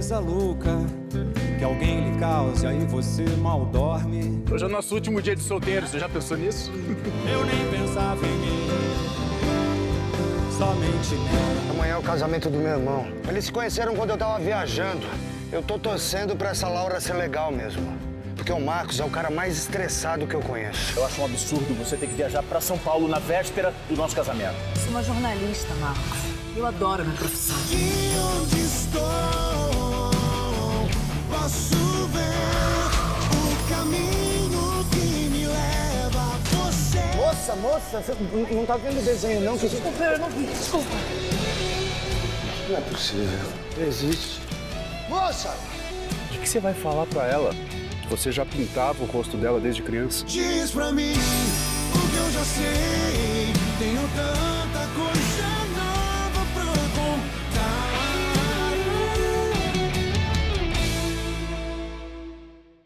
coisa louca que alguém lhe cause, aí você mal dorme. Hoje é o nosso último dia de solteiro, você já pensou nisso? Eu nem pensava em mim, somente nela. Amanhã é o casamento do meu irmão. Eles se conheceram quando eu tava viajando. Eu tô torcendo pra essa Laura ser legal mesmo. Porque o Marcos é o cara mais estressado que eu conheço. Eu acho um absurdo você ter que viajar pra São Paulo na véspera do nosso casamento. Eu sou uma jornalista, Marcos. Eu adoro a minha profissão. E onde estou, posso ver o caminho que me leva a você. Moça, moça, você não tá vendo o desenho, não? Desculpa, eu não vi, desculpa. Não é possível, não existe. Moça! O que você vai falar pra ela? Você já pintava o rosto dela desde criança? Diz pra mim o que eu já sei, tenho tanta coisa.